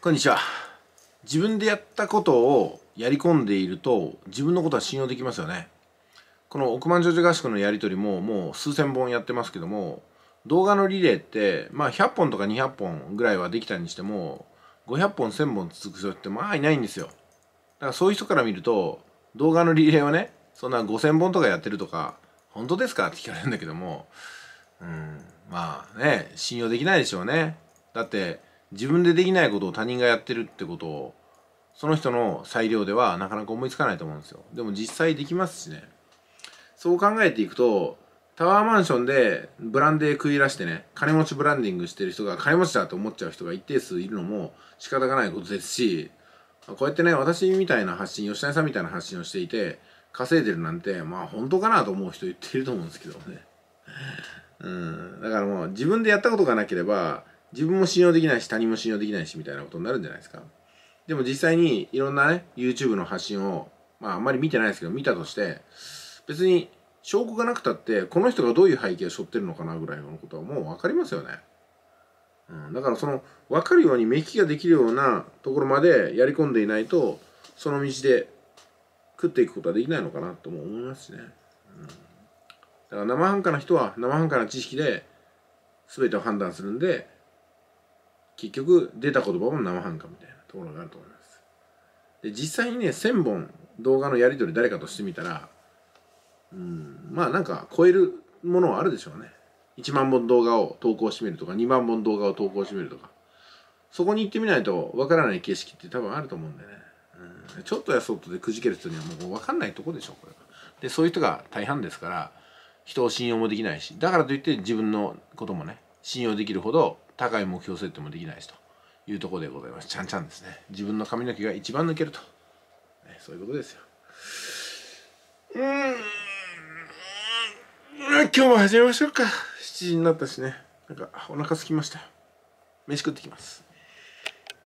こんにちは。自分でやったことをやり込んでいると自分のことは信用できますよね。この億万長者合宿のやり取りももう数千本やってますけども、動画のリレーってまあ100本とか200本ぐらいはできたにしても500本1000本続く人ってまあいないんですよ。だからそういう人から見ると動画のリレーをね、そんな5000本とかやってるとか本当ですかって聞かれるんだけども、まあね、信用できないでしょうね。だって自分でできないことを他人がやってるってことをその人の裁量ではなかなか思いつかないと思うんですよ。でも実際できますしね。そう考えていくとタワーマンションでブランデー食い出してね、金持ちブランディングしてる人が金持ちだと思っちゃう人が一定数いるのも仕方がないことですし、こうやってね、私みたいな発信、吉谷さんみたいな発信をしていて稼いでるなんてまあ本当かなと思う人言ってると思うんですけどね。だからもう自分でやったことがなければ自分も信用できないし他人も信用できないしみたいなことになるんじゃないですか。でも実際にいろんなね YouTube の発信をまああんまり見てないですけど見たとして、別に証拠がなくたってこの人がどういう背景を背負ってるのかなぐらいのことはもう分かりますよね。だからその分かるように目利きができるようなところまでやり込んでいないとその道で食っていくことはできないのかなとも思いますしね。だから生半可な人は生半可な知識で全てを判断するんで、結局出た言葉も生半可みたいなところがあると思います。で実際にね、1000本動画のやり取り誰かとしてみたら、まあなんか超えるものはあるでしょうね。1万本動画を投稿してみるとか2万本動画を投稿してみるとか、そこに行ってみないとわからない景色って多分あると思うんでね。ちょっとやそっとでくじける人にはもうわかんないとこでしょこれが。でそういう人が大半ですから、人を信用もできないし、だからといって自分のこともね信用できるほど高い目標設定もできないしというところでございます。ちゃんちゃんですね。自分の髪の毛が一番抜けると、そういうことですよ。今日も始めましょうか。7時になったしね、なんかお腹空きました。飯食ってきます。